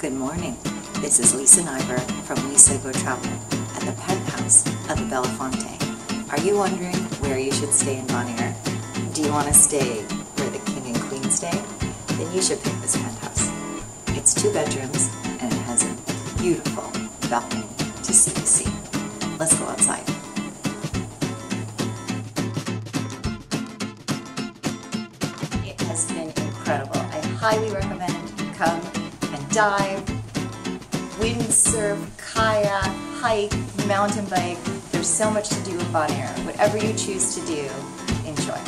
Good morning, this is Lisa Niver from Lisa Go Travel at the penthouse of the Bellafonte. Are you wondering where you should stay in Bonaire? Do you want to stay where the king and queen stay? Then you should pick this penthouse. It's 2 bedrooms and it has a beautiful balcony to see the sea. Let's go outside. It has been incredible. I highly recommend you come and dive, windsurf, kayak, hike, mountain bike. There's so much to do in Bonaire. Whatever you choose to do, enjoy.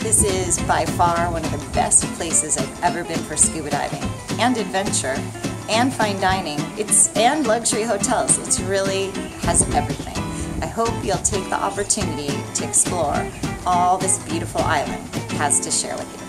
This is by far one of the best places I've ever been for scuba diving and adventure and fine dining and luxury hotels. It really has everything. I hope you'll take the opportunity to explore all this beautiful island has to share with you.